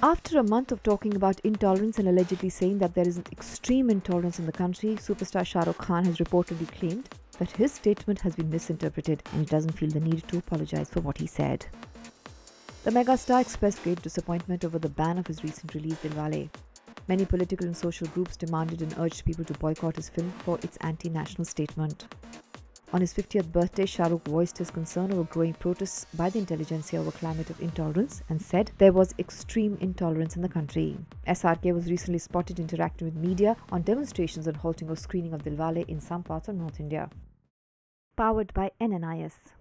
After a month of talking about intolerance and allegedly saying that there is an extreme intolerance in the country, superstar Shah Rukh Khan has reportedly claimed that his statement has been misinterpreted and he doesn't feel the need to apologize for what he said. The megastar expressed great disappointment over the ban of his recent release, Dilwale. Many political and social groups demanded and urged people to boycott his film for its anti-national statement. On his 50th birthday, Shah Rukh voiced his concern over growing protests by the intelligentsia over climate of intolerance and said there was extreme intolerance in the country. SRK was recently spotted interacting with media on demonstrations and halting or screening of Dilwale in some parts of North India. Powered by NNIS.